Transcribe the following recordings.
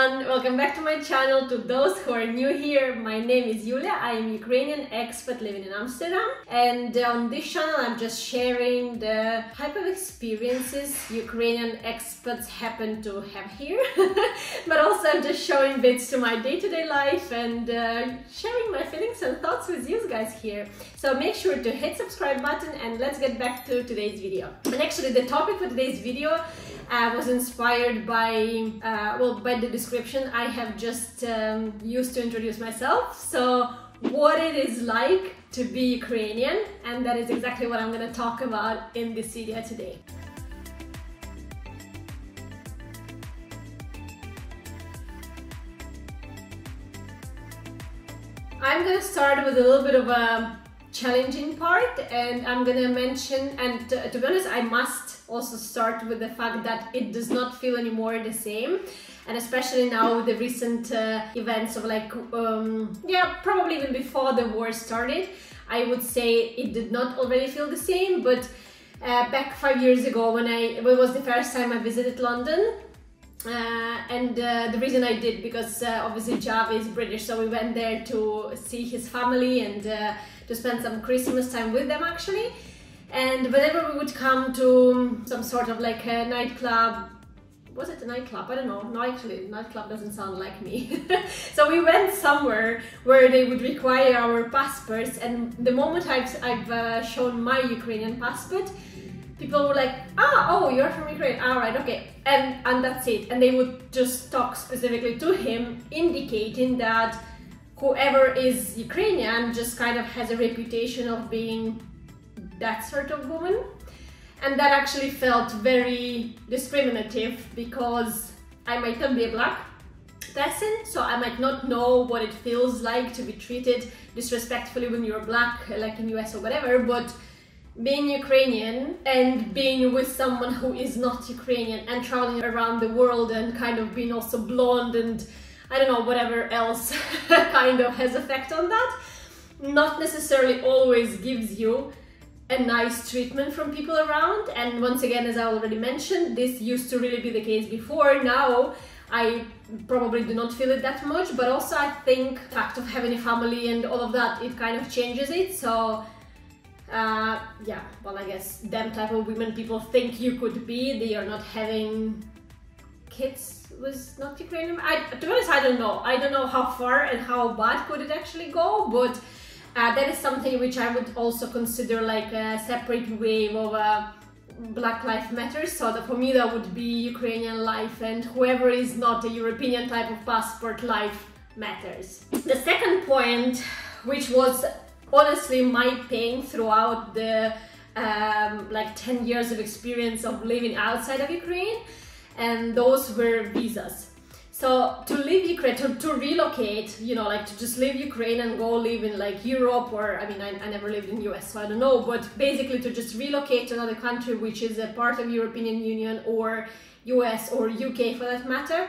everyone, welcome back to my channel. To those who are new here, my name is Yulia. I am Ukrainian expat living in Amsterdam, and on this channel I'm just sharing the type of experiences Ukrainian expats happen to have here but also I'm just showing bits to my day-to-day life and sharing my feelings and thoughts with you guys here. So make sure to hit subscribe button and let's get back to today's video. And actually the topic for today's video was inspired by the description I have just used to introduce myself. So what it is like to be Ukrainian, and that is exactly what I'm going to talk about in this video today. I'm going to start with a little bit of a challenging part, and I'm going to mention, and to be honest, I must also start with the fact that it does not feel anymore the same, and especially now with the recent events of like probably even before the war started, I would say it did not already feel the same. But back 5 years ago, when it was the first time I visited London, the reason I did, because obviously Javi is British, so we went there to see his family and to spend some Christmas time with them actually. And whenever we would come to some sort of like a nightclub, was it a nightclub? I don't know. No, actually, nightclub doesn't sound like me. So we went somewhere where they would require our passports, and the moment I've shown my Ukrainian passport, people were like, you're from Ukraine, alright, okay, and that's it. And they would just talk specifically to him, indicating that whoever is Ukrainian just kind of has a reputation of being that sort of woman. And that actually felt very discriminative, because I might not be a black person, so I might not know what it feels like to be treated disrespectfully when you're black, like in US or whatever. But being Ukrainian and being with someone who is not Ukrainian and traveling around the world and kind of being also blonde and I don't know whatever else kind of has effect on that, not necessarily always gives you a nice treatment from people around. And once again, as I already mentioned, this used to really be the case before. Now I probably do not feel it that much, but also I think the fact of having a family and all of that, it kind of changes it. So yeah, well, I guess them type of women people think you could be, they are not having kids with not Ukrainian. To be honest, I don't know how far and how bad could it actually go, but that is something which I would also consider like a separate wave of Black Lives Matter. So that for me that would be Ukrainian life, and whoever is not a European type of passport, life matters. The second point, which was honestly my pain throughout the like 10 years of experience of living outside of Ukraine, and those were visas. So to leave Ukraine, to relocate, you know, like to just leave Ukraine and go live in like Europe, or I mean, I never lived in US, so I don't know, but basically to just relocate to another country which is a part of European Union or US or UK for that matter,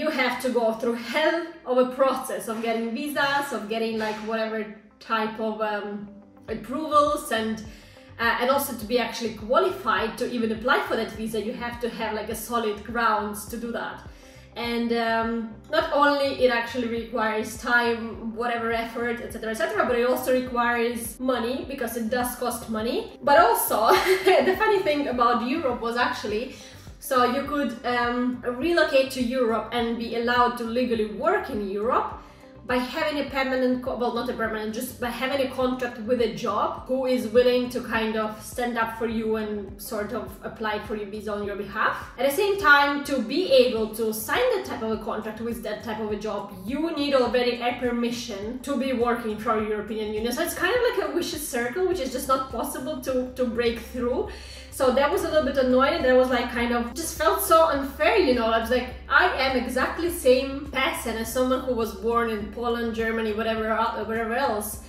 you have to go through hell of a process of getting visas, of getting like whatever type of approvals, and also to be actually qualified to even apply for that visa, you have to have like a solid grounds to do that. And not only it actually requires time, whatever effort, etc, etc, but it also requires money, because it does cost money. But also the funny thing about Europe was actually, so you could relocate to Europe and be allowed to legally work in Europe by having a permanent, well, not a permanent, just by having a contract with a job who is willing to kind of stand up for you and sort of apply for your visa on your behalf. At the same time, to be able to sign that type of a contract with that type of a job, you need already a permission to be working for European Union. So it's kind of like a vicious circle, which is just not possible to break through. So that was a little bit annoying. That was like kind of just felt so unfair, you know. I was like, I am exactly same person as someone who was born in Poland, Germany, wherever else.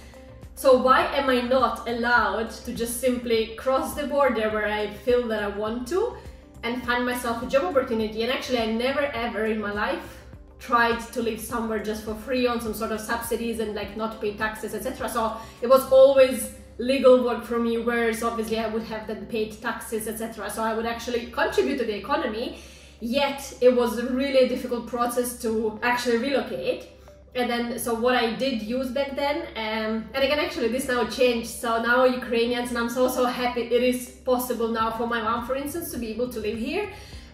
So why am I not allowed to just simply cross the border where I feel that I want to and find myself a job opportunity? And actually, I never ever in my life tried to live somewhere just for free on some sort of subsidies and like not pay taxes, etc. So it was always legal work for me, whereas obviously I would have then paid taxes, etc. So I would actually contribute to the economy, Yet it was really a difficult process to actually relocate. And then, so what I did use back then, and again, actually this now changed, so now Ukrainians, and I'm so happy it is possible now for my mom, for instance, to be able to live here.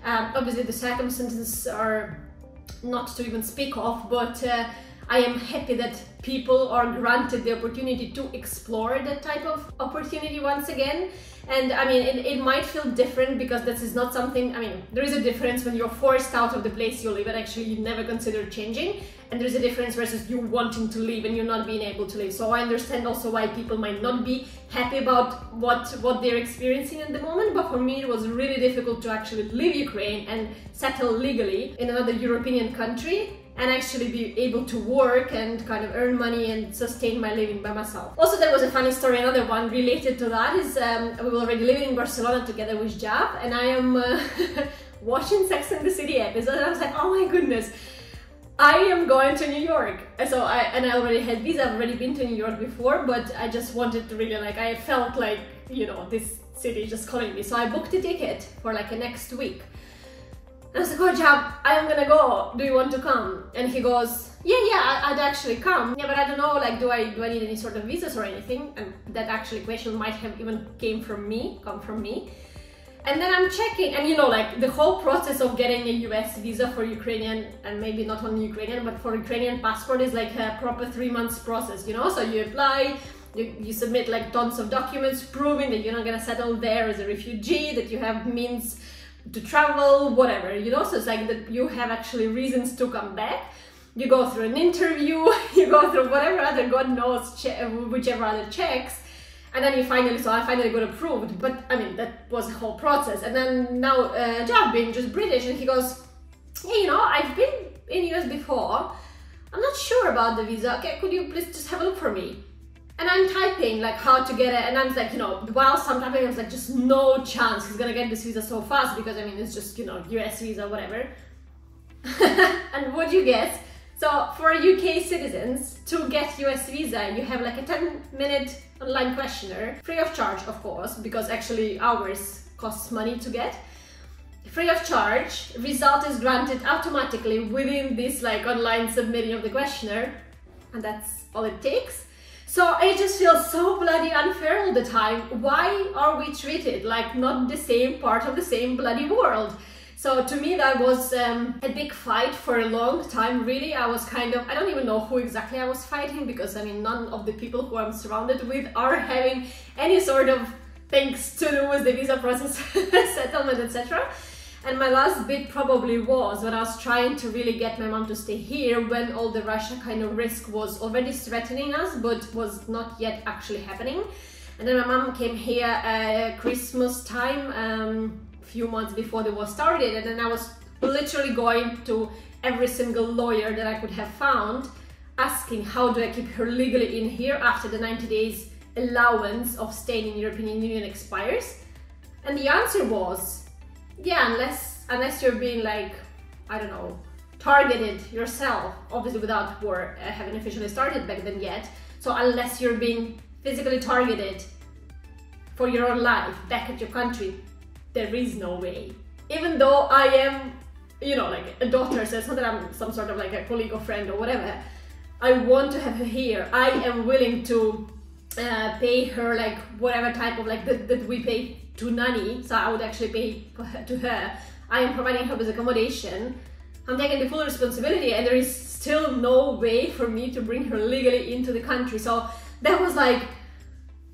Obviously the circumstances are not to even speak of, but I am happy that people are granted the opportunity to explore that type of opportunity once again. And I mean, it might feel different because this is not something, I mean, there is a difference when you're forced out of the place you live and actually you never consider changing. And there's a difference versus you wanting to leave and you're not being able to leave. So I understand also why people might not be happy about what they're experiencing at the moment. But for me, it was really difficult to actually leave Ukraine and settle legally in another European country and actually be able to work and kind of earn money and sustain my living by myself. Also, there was a funny story, another one related to that is we were already living in Barcelona together with Javi, and I am watching Sex and the City episode, and I was like, oh my goodness, I am going to New York. So I already had visa, I've already been to New York before, but I just wanted to really, like, I felt like, you know, this city just calling me. So I booked a ticket for like a next week. I was like, oh Javi, I'm gonna go, do you want to come? And he goes, yeah, I'd actually come. Yeah, but I don't know, like, do I need any sort of visas or anything? And that actually question might have even come from me. And then I'm checking, and you know, like, the whole process of getting a US visa for Ukrainian, and maybe not only Ukrainian, but for Ukrainian passport is like a proper 3 months process, you know? So you apply, you submit like tons of documents proving that you're not gonna settle there as a refugee, that you have means to travel, whatever, you know, so it's like that you have actually reasons to come back. You go through an interview, you go through whatever other, God knows, whichever other checks, and then you finally, so I finally got approved, but I mean, that was the whole process. And then now, Javi being just British, and he goes, hey, you know, I've been in US before, I'm not sure about the visa, okay, could you please just have a look for me? And I'm typing like how to get it, and I'm like, you know, whilst I'm typing, I was like, just no chance he's gonna get this visa so fast, because I mean, it's just, you know, US visa, whatever. And would you guess? So for UK citizens to get US visa, you have like a 10-minute online questionnaire, free of charge, of course, because actually hours costs money to get. Free of charge, result is granted automatically within this like online submitting of the questionnaire, and that's all it takes. So it just feels so bloody unfair all the time. Why are we treated like not the same part of the same bloody world? So to me that was a big fight for a long time, really. I was kind of, I don't even know who exactly I was fighting, because I mean, none of the people who I'm surrounded with are having any sort of things to do with the visa process, settlement, etc. And my last bit probably was when I was trying to really get my mom to stay here, when all the Russia kind of risk was already threatening us, but was not yet actually happening. And then my mom came here Christmas time, a few months before the war started, and then I was literally going to every single lawyer that I could have found, asking how do I keep her legally in here after the 90 days allowance of staying in the European Union expires. And the answer was, yeah, unless you're being, like, I don't know, targeted yourself, obviously without war having officially started back then yet, so unless you're being physically targeted for your own life back at your country, there is no way. Even though I am, you know, like a daughter, so it's not that I'm some sort of like a colleague or friend or whatever, I want to have her here. I am willing to pay her like whatever type of like that we pay to nanny, so I would actually pay to her. I am providing her with accommodation. I'm taking the full responsibility, and there is still no way for me to bring her legally into the country. So that was like,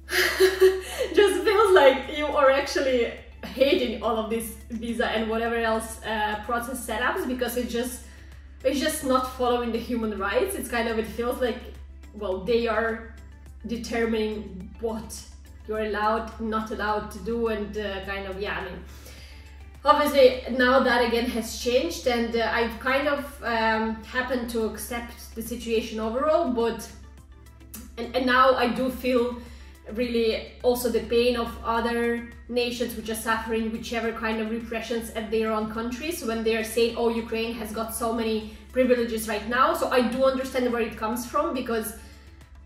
just feels like you are actually hating all of this visa and whatever else process setups, because it's just not following the human rights. It's kind of, it feels like, well, they are determining what you're allowed, not allowed to do, and kind of, yeah, I mean, obviously now that again has changed, and I've kind of happened to accept the situation overall, but and now I do feel really also the pain of other nations which are suffering whichever kind of repressions at their own countries, when they are saying, oh, Ukraine has got so many privileges right now. So I do understand where it comes from, because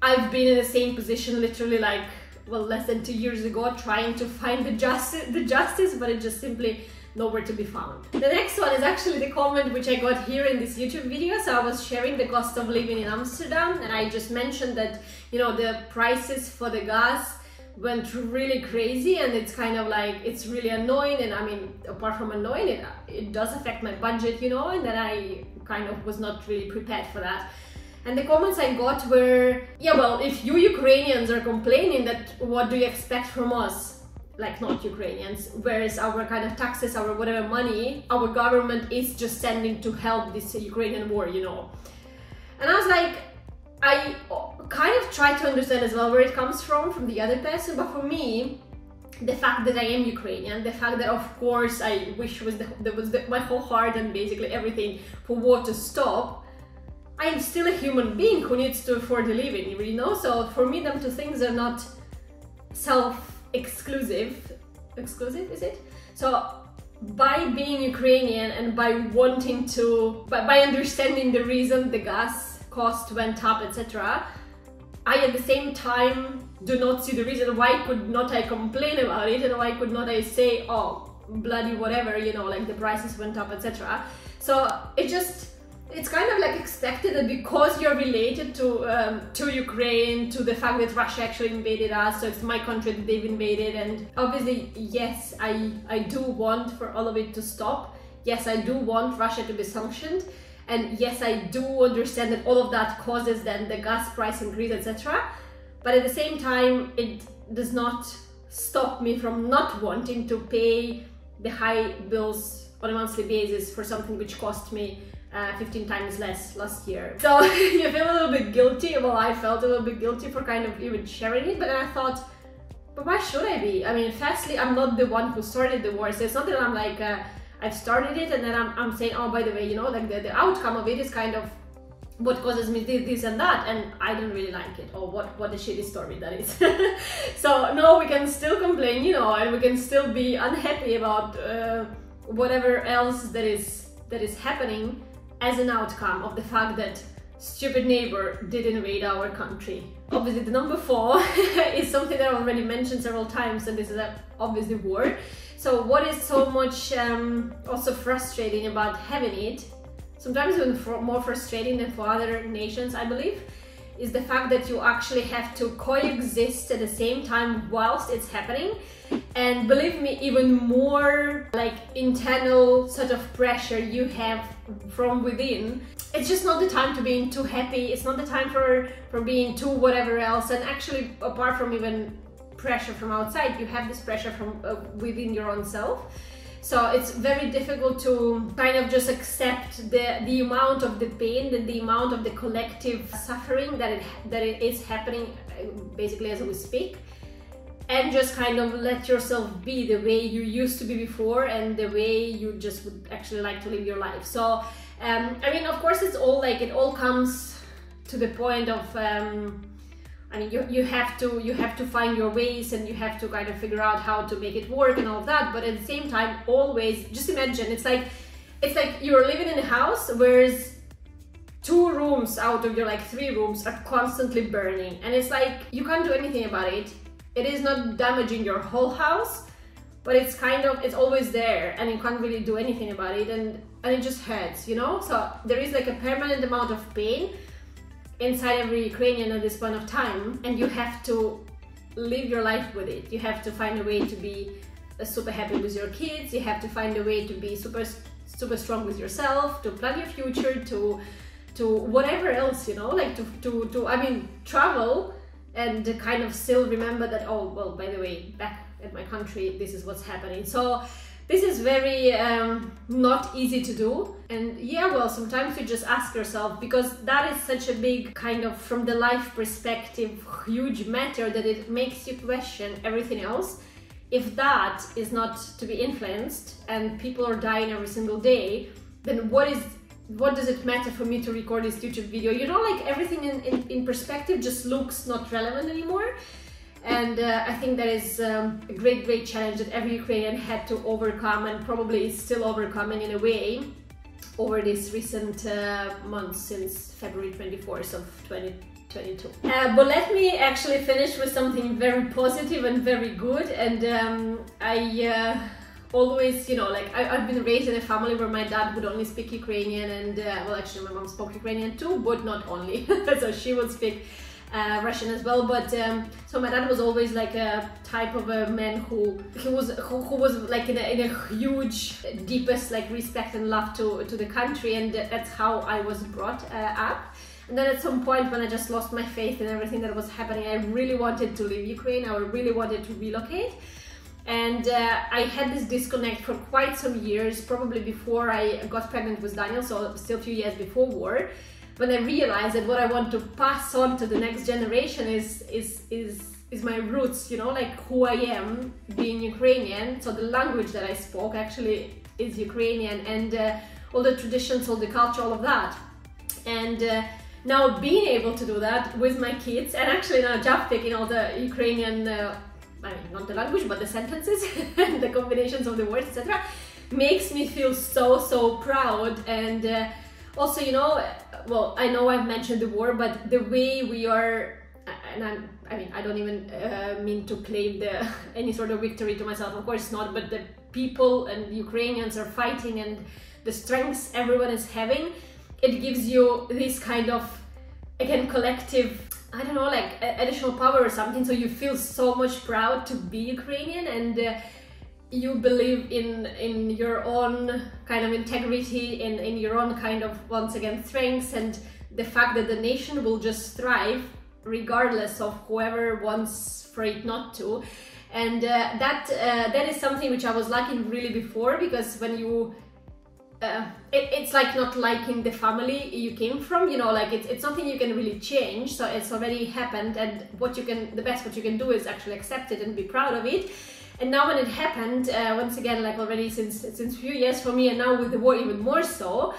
I've been in the same position literally like, well, less than 2 years ago, trying to find the justice, but it just simply nowhere to be found. The next one is actually the comment which I got here in this YouTube video. So I was sharing the cost of living in Amsterdam, and I just mentioned that, you know, the prices for the gas went really crazy, and it's kind of like, it's really annoying. And I mean, apart from annoying, it does affect my budget, you know, and then I kind of was not really prepared for that. And the comments I got were, yeah, well, if you Ukrainians are complaining that, what do you expect from us? Like, not Ukrainians, whereas our kind of taxes, our whatever money, our government is just sending to help this Ukrainian war, you know. And I was like, I kind of try to understand as well where it comes from the other person, but for me, the fact that I am Ukrainian, the fact that of course I wish with my whole heart and basically everything for war to stop, I am still a human being who needs to afford a living, you know. So for me, them two things are not exclusive, is it? So by being Ukrainian and by wanting to, by understanding the reason the gas cost went up, etc., I at the same time do not see the reason why could not I complain about it, and why could not I say, oh, bloody whatever, you know, like the prices went up, etc. So it just, it's kind of like expected that because you're related to Ukraine, to the fact that Russia actually invaded us, so it's my country that they've invaded. And obviously, yes, I do want for all of it to stop. Yes, I do want Russia to be sanctioned. And yes, I do understand that all of that causes then the gas price increase, etc. But at the same time, it does not stop me from not wanting to pay the high bills on a monthly basis for something which cost me 15 times less last year. So you feel a little bit guilty. Well, I felt a little bit guilty for kind of even sharing it, but then I thought, but why should I be? I mean, firstly, I'm not the one who started the war, so it's not that I'm like, I've started it and then I'm saying, oh, by the way, you know, like the outcome of it is kind of what causes me this and that, and I don't really like it, or what a shitty story that is. So no, we can still complain, you know, and we can still be unhappy about whatever else that is happening as an outcome of the fact that stupid neighbor did invade our country. Obviously, the number 4 is something that I already mentioned several times, and this is obviously war. So what is so much also frustrating about having it, sometimes even more frustrating than for other nations, I believe, is the fact that you actually have to coexist at the same time whilst it's happening. And believe me, even more like internal sort of pressure you have from within. It's just not the time to being too happy. It's not the time for being too whatever else. And actually, apart from even pressure from outside, you have this pressure from within your own self. So it's very difficult to kind of just accept the amount of the pain, the amount of the collective suffering that it is happening basically as we speak, and just kind of let yourself be the way you used to be before and the way you just would actually like to live your life. So I mean, of course, it's all like, it all comes to the point of I mean, you have to find your ways, and you have to kind of figure out how to make it work and all that. But at the same time, always just imagine, it's like you're living in a house whereas 2 rooms out of your like 3 rooms are constantly burning, and it's like you can't do anything about it. It is not damaging your whole house, but it's kind of, it's always there, and you can't really do anything about it, and it just hurts, you know. So there is like a permanent amount of pain inside every Ukrainian at this point of time, and you have to live your life with it. You have to find a way to be super happy with your kids. You have to find a way to be super strong with yourself, to plan your future, to whatever else, you know, like to I mean, travel, and kind of still remember that, oh, well, by the way, back at my country, this is what's happening. So this is very not easy to do. And yeah, well, sometimes you just ask yourself, because that is such a big kind of, from the life perspective, huge matter, that it makes you question everything else. If that is not to be influenced and people are dying every single day, then what does it matter for me to record this YouTube video? You know, like everything in perspective just looks not relevant anymore. And I think that is a great challenge that every Ukrainian had to overcome, and probably is still overcoming in a way over these recent months since February 24th of 2022. But let me actually finish with something very positive and very good. And I always, you know, like I've been raised in a family where my dad would only speak Ukrainian, and well, actually my mom spoke Ukrainian too, but not only. So she would speak Russian as well, but so my dad was always like a type of a man who was like in a huge, deepest like respect and love to the country, and that's how I was brought up. And then at some point when I just lost my faith in everything that was happening, I really wanted to leave Ukraine, I really wanted to relocate. And I had this disconnect for quite some years, probably before I got pregnant with Daniel, so still a few years before war, when I realized that what I want to pass on to the next generation is my roots, you know, like who I am being Ukrainian. So the language that I spoke actually is Ukrainian, and all the traditions, all the culture, all of that. And now being able to do that with my kids, and actually now Javi taking all the Ukrainian, I mean, not the language, but the sentences and the combinations of the words, etc., makes me feel so proud. And also, you know, well, I know I've mentioned the war, but the way we are, and I mean, I don't even mean to claim any sort of victory to myself, of course not, but the people and Ukrainians are fighting, and the strengths everyone is having, it gives you this kind of, again, collective, I don't know, like additional power or something. So you feel so much proud to be Ukrainian, and you believe in your own kind of integrity, in your own kind of, once again, strengths, and the fact that the nation will just thrive regardless of whoever wants for it not to. And that is something which I was lacking really before, because when you it's like not liking the family you came from, you know, like it's something you can really change, so it's already happened, and the best you can do is actually accept it and be proud of it. And now when it happened, once again, like already since few years for me, and now with the war even more so,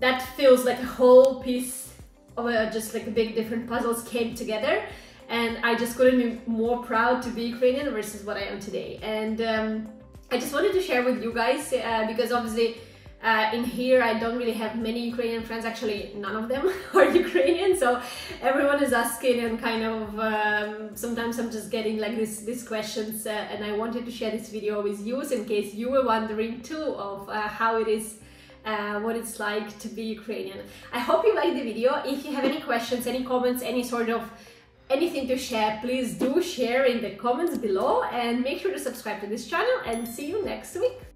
that feels like a whole piece of just like a big different puzzles came together, and I just couldn't be more proud to be Ukrainian versus what I am today. And I just wanted to share with you guys, because obviously in here I don't really have many Ukrainian friends, actually none of them are Ukrainian, so everyone is asking, and kind of sometimes I'm just getting like these questions, and I wanted to share this video with you in case you were wondering too of how it is, what it's like to be Ukrainian. I hope you liked the video. If you have any questions, any comments, any sort of anything to share, please do share in the comments below, and make sure to subscribe to this channel, and see you next week.